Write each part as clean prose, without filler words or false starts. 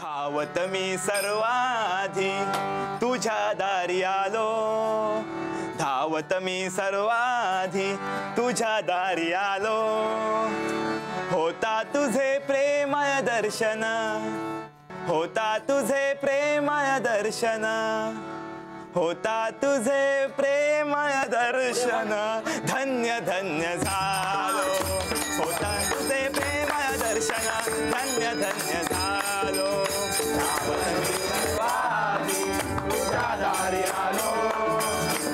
धावत मी सर्वाधी तुझ्या दारी आलो, धावत मी सर्वाधी तुझ्या दारी आलो, होता तुझे प्रेमय दर्शन, होता तुझे प्रेमय दर्शन, होता तुझे प्रेमय दर्शन, धन्य धन्य झालो, होता तुझे प्रेमय दर्शन, धन्य धन्य झालो,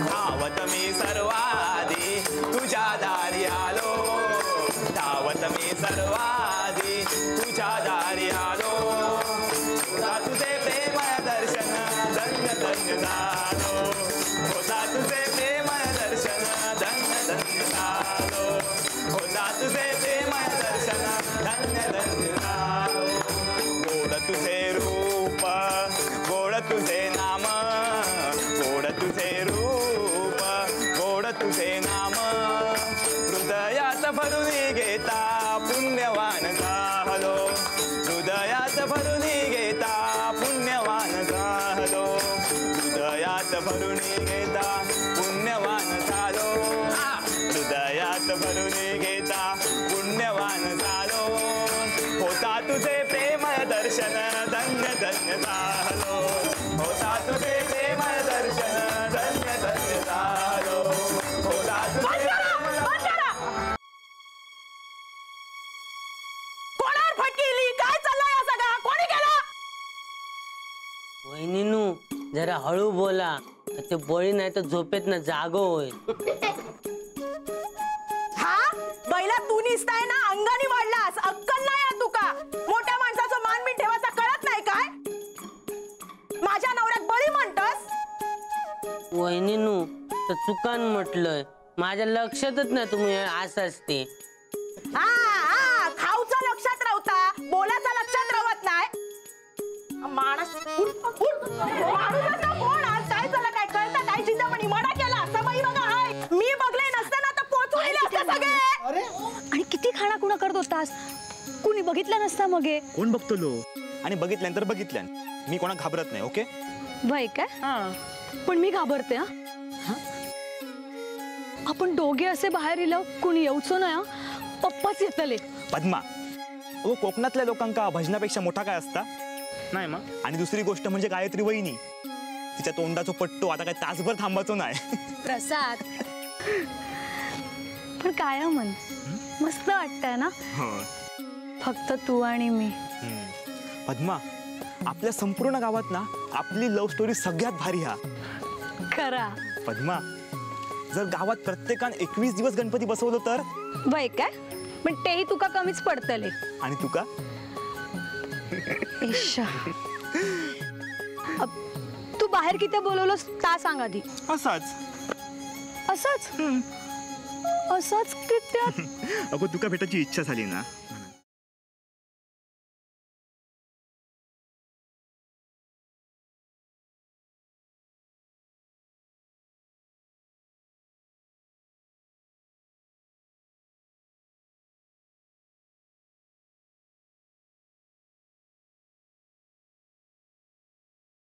धावत मी सर्वाधी तुझ्या दारी आलो, धावत मी सर्वाधी तुझ्या दारी आलो, धावत मी सर्वाधी तुझ्या दारी आलो, तुझे प्रेमय दर्शन, धन्य धन्य झालो, होता तुझे प्रेमय दर्शन, धन्य धन्य झालो, होता तुझे प्रेमय दर्शन, धन्य धन्य झालो, गोड तुझे रूप, गोड तुझे नाम, गोड तुझे रूप, गोड तुझे नाम, हृदयात भरून घेता पुण्यवान झालो, हृदयात भरून घेता पुण्यवान झालो, हृदयात भरून घेता पुण्यवान झालो, हृदयात भरून घेता पुण्यवान झालो, होता तुझे प्रेमय दर्शन, धन्य धन्य झालो, होता तुझे प्रेमय दर्शन, धन्य धन्य झालो, होता तुझे वहिनीनू जरा हळू बोला, ते बळी नाही तर झोपेत ना जागो होईल. हा बैला तू निसताय ना अंगाने वाढलास, अक्कल नाही तुका, मोठ्या माणसाचं मान मी ठेवायचा कळत नाही काय? माझ्या नवऱ्यात बळी म्हणतस? वहिनीनू तर चुकान म्हटलंय, माझ्या लक्षातच नाही तुम्ही आसाच ते. हा हा खाऊचा लक्षात राहता, बोलाचा लक्षात राहत नाही. माणस कोण आज काय झालं, काय कळता काय? चिंतामणी मडा केला समय बघा, हाय मी बघले नसते ना तर पोचले सगळे. आणि किती खाणा कुणा करत होतास, कुणी बघितलं नसता? मगे कोण बघतो लो, आणि बघितल्यानंतर बघितल्यान मी कोणा घाबरत नाही. ओके भाई काय? हां पण मी घाबरते. हा आपण दोघे असे बाहेर येलो, कुणी येऊचो ना, पप्पाच येतले. पद्मा ओ कोकणातल्या लोकांका भजनापेक्षा मोठा काय असता? नाही मग. आणि दुसरी गोष्ट म्हणजे गायत्री वहिनी, तिच्या तोंडाचा पट्टो आता काय तासभर थांबायचो नाही. प्रसाद पण काय मन मस्त वाटतंय ना? फक्त तू आणि मी. पद्मा आपल्या संपूर्ण गावात ना आपली लव्ह स्टोरी सगळ्यात भारी. हा खरा पद्मा, जर गावात प्रत्येकानं 21 दिवस गणपती बसवलं तर वय काय? पण तेही तुका कमीच पडतले. आणि तुका अब तू बाहेर किती बोलवलोस ता सांग आधी. असंच असंच असंच कित्या अगो तुका भेटायची इच्छा झाली ना,